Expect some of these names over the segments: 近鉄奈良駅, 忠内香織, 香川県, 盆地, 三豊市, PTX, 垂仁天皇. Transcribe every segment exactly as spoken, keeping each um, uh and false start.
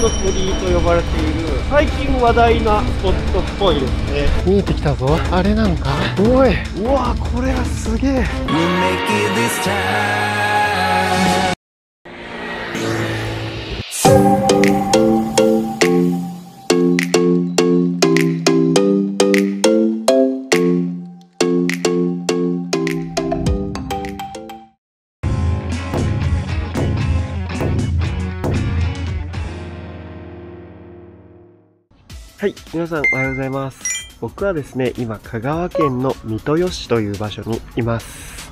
の鳥居と呼ばれている最近話題なスポットっぽいですね。見えてきたぞ、あれなのか。おい、うわー、これはすげえ。はい、皆さんおはようございます。僕はですね、今、香川県の三豊市という場所にいます。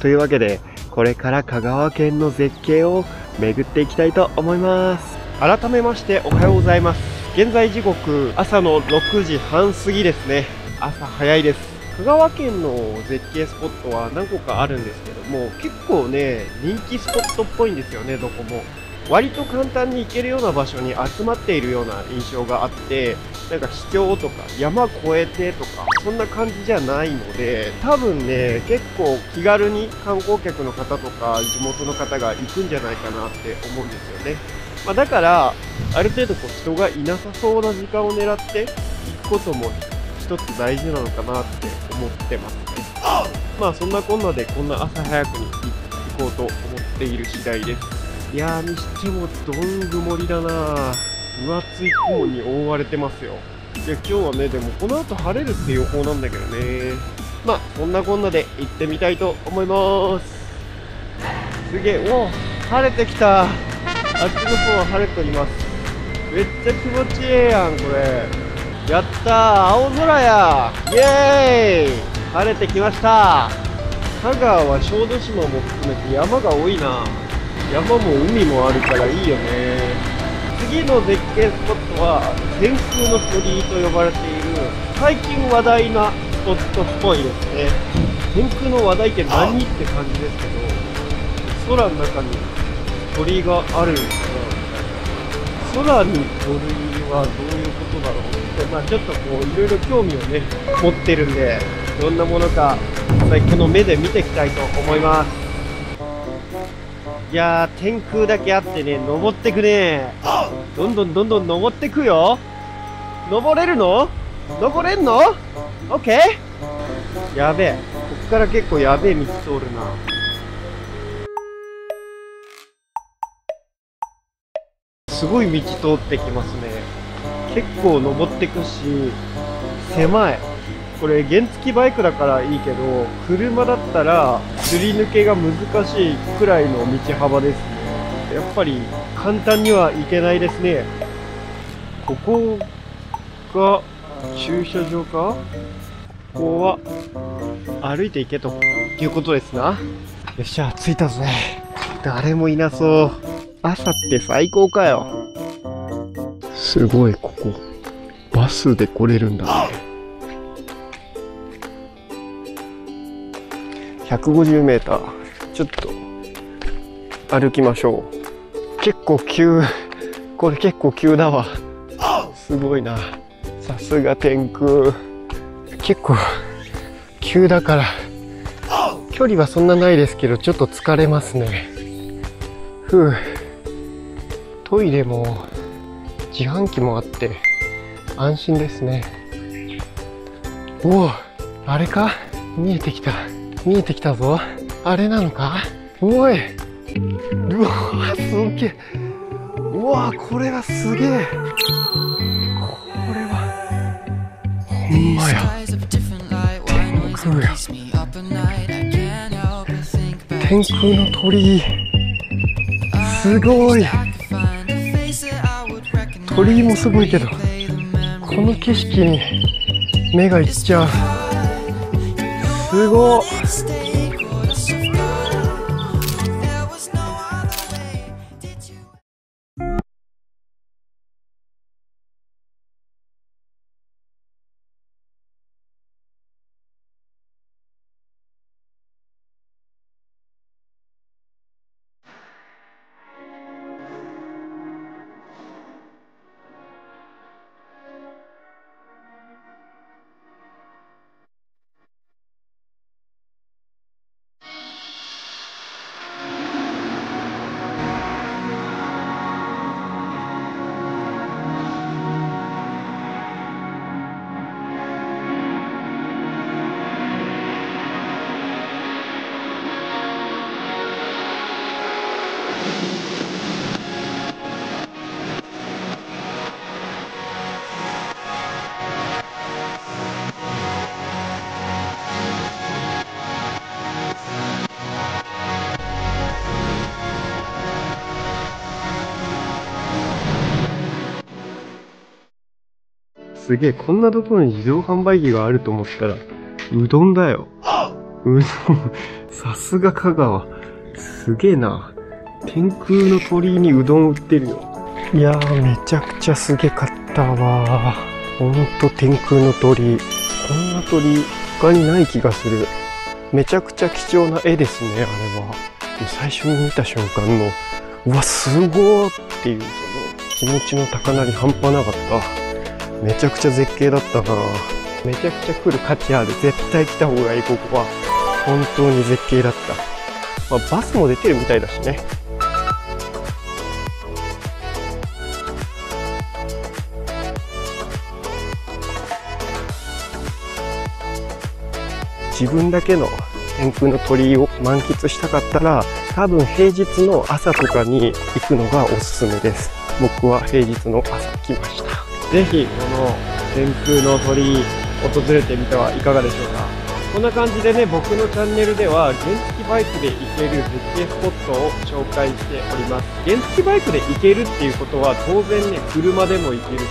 というわけで、これから香川県の絶景を巡っていきたいと思います。改めましておはようございます。現在時刻、朝のろくじはん過ぎですね。朝早いです。香川県の絶景スポットは何個かあるんですけども、結構ね、人気スポットっぽいんですよね、どこも。割と簡単に行けるような場所に集まっているような印象があって、なんか秘境とか山越えてとかそんな感じじゃないので、多分ね結構気軽に観光客の方とか地元の方が行くんじゃないかなって思うんですよね。まあ、だからある程度こう人がいなさそうな時間を狙って行くことも一つ大事なのかなって思ってますね。まあそんなこんなでこんな朝早くに行こうと思っている次第です。いやー、にしてもどん曇りだなぁ。分厚い雲に覆われてますよ。いや、今日はね、でもこの後晴れるって予報なんだけどね。まあこんなこんなで行ってみたいと思います。すげえ、おー、晴れてきた。あっちの方は晴れております。めっちゃ気持ちええやん、これ。やったー、青空や。イエーイ、晴れてきました。香川は小豆島も含めて山が多いな。山も海もあるからいいよね。次の絶景スポットは天空の鳥居と呼ばれている最近話題なスポットっぽいですね。天空の話題って何って感じですけど、空の中に鳥居があるんですよ。空に鳥居はどういうことだろうって、まあ、ちょっとこういろいろ興味をね持ってるんで、どんなものか実際この目で見ていきたいと思います。いやー、天空だけあってね、登ってくねー。どんどんどんどん登ってくよ。登れるの？登れんの？オッケー。やべえ、こっから結構やべえ道通るな。すごい道通ってきますね。結構登ってくし、狭い。これ原付バイクだからいいけど、車だったらすり抜けが難しいくらいの道幅ですね。やっぱり簡単にはいけないですね。ここが駐車場か。ここは歩いていけということですな。よっしゃ、着いたぜ。誰もいなそう。朝って最高かよ。すごい、ここバスで来れるんだね。ひゃくごじゅうメーター、ちょっと歩きましょう。結構急、これ結構急だわ。すごいな、さすが天空。結構急だから距離はそんなないですけど、ちょっと疲れますね。ふう、トイレも自販機もあって安心ですね。おお、あれか、見えてきた、見えてきたぞ。あれなのか。おい、うわ、すげえ。うわ、これはすげえ。これはほんまや、天空や。天空の鳥居、すごい。鳥居もすごいけど、この景色に目がいっちゃう。すごっ。すげえ、こんなところに自動販売機があると思ったら、うどんだよ。うどん、さすが香川。すげえな。天空の鳥居にうどん売ってるよ。いやー、めちゃくちゃすげかったわー。ほんと天空の鳥居。こんな鳥居、他にない気がする。めちゃくちゃ貴重な絵ですね、あれは。最初に見た瞬間の、うわ、すごーっていう、その気持ちの高鳴り半端なかった。めちゃくちゃ絶景だったな。めちゃくちゃ来る価値ある。絶対来た方がいい、ここは。本当に絶景だった。まあ、バスも出てるみたいだしね。自分だけの天空の鳥居を満喫したかったら、多分平日の朝とかに行くのがおすすめです。僕は平日の朝来ました。ぜひこの天空の鳥居訪れてみてはいかがでしょうか。こんな感じでね、僕のチャンネルでは原付バイクで行ける絶景スポットを紹介しております。原付バイクで行けるっていうことは、当然ね、車でも行けるし、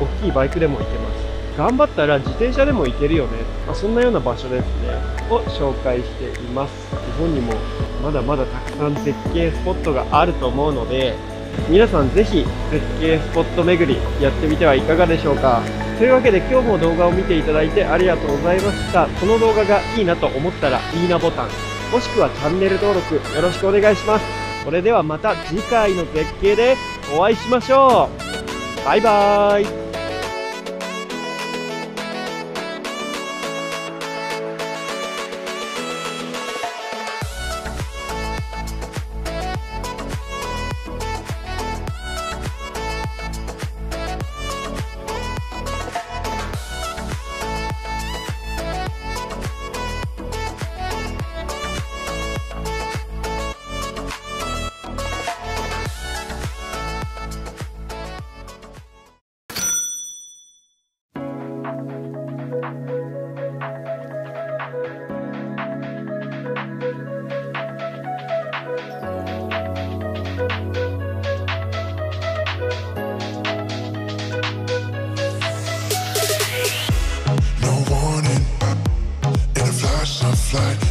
大きいバイクでも行けます。頑張ったら自転車でも行けるよね。まあ、そんなような場所ですね。を紹介しています。日本にもまだまだたくさん絶景スポットがあると思うので、皆さんぜひ絶景スポット巡りやってみてはいかがでしょうか。というわけで、今日も動画を見ていただいてありがとうございました。この動画がいいなと思ったらいいなボタン、もしくはチャンネル登録よろしくお願いします。それではまた次回の絶景でお会いしましょう。バイバーイ。Like